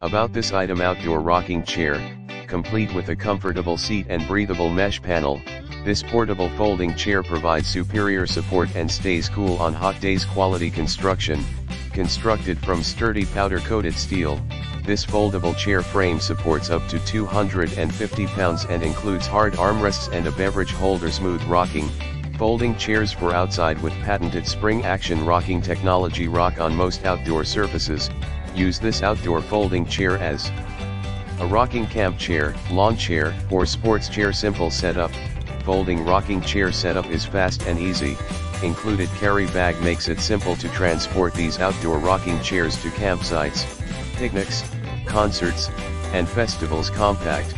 About this item: outdoor rocking chair, complete with a comfortable seat and breathable mesh panel. This portable folding chair provides superior support and stays cool on hot days. Quality construction, constructed from sturdy powder-coated steel. This foldable chair frame supports up to 250 pounds and includes hard armrests and a beverage holder. Smooth rocking. Folding chairs for outside with patented spring action rocking technology rock on most outdoor surfaces. Use this outdoor folding chair as a rocking camp chair, lawn chair, or sports chair. Simple setup. Folding rocking chair setup is fast and easy. Included carry bag makes it simple to transport these outdoor rocking chairs to campsites, picnics, concerts, and festivals. Compact.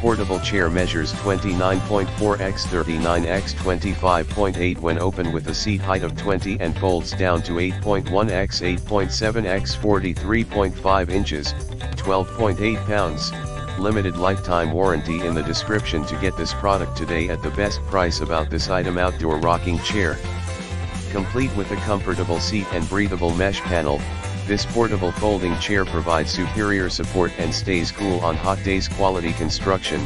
Portable chair measures 29.4 x 39 x 25.8 when open, with a seat height of 20 and folds down to 8.1 x 8.7 x 43.5 inches, 12.8 pounds. Limited lifetime warranty in the description. To get this product today at the best price. About this item: outdoor rocking chair, complete with a comfortable seat and breathable mesh panel. This portable folding chair provides superior support and stays cool on hot days. Quality construction,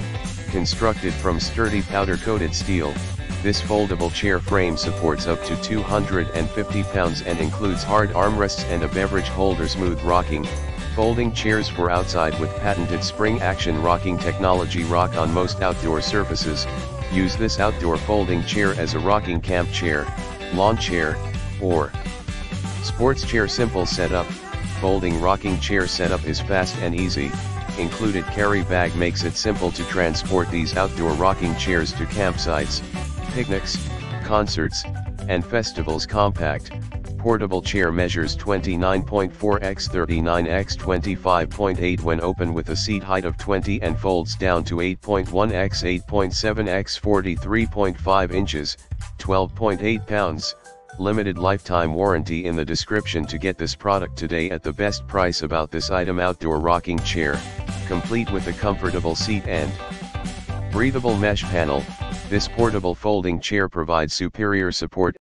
constructed from sturdy powder-coated steel. This foldable chair frame supports up to 250 pounds and includes hard armrests and a beverage holder. Smooth rocking. Folding chairs for outside with patented spring action rocking technology rock on most outdoor surfaces. Use this outdoor folding chair as a rocking camp chair, lawn chair, or sports chair. Simple setup. Folding rocking chair setup is fast and easy. Included carry bag makes it simple to transport these outdoor rocking chairs to campsites, picnics, concerts, and festivals. Compact. Portable chair measures 29.4 x 39 x 25.8 when open, with a seat height of 20 and folds down to 8.1 x 8.7 x 43.5 inches, 12.8 pounds. Limited lifetime warranty in the description. To get this product today at the best price. About this item: outdoor rocking chair, complete with a comfortable seat and breathable mesh panel. This portable folding chair provides superior support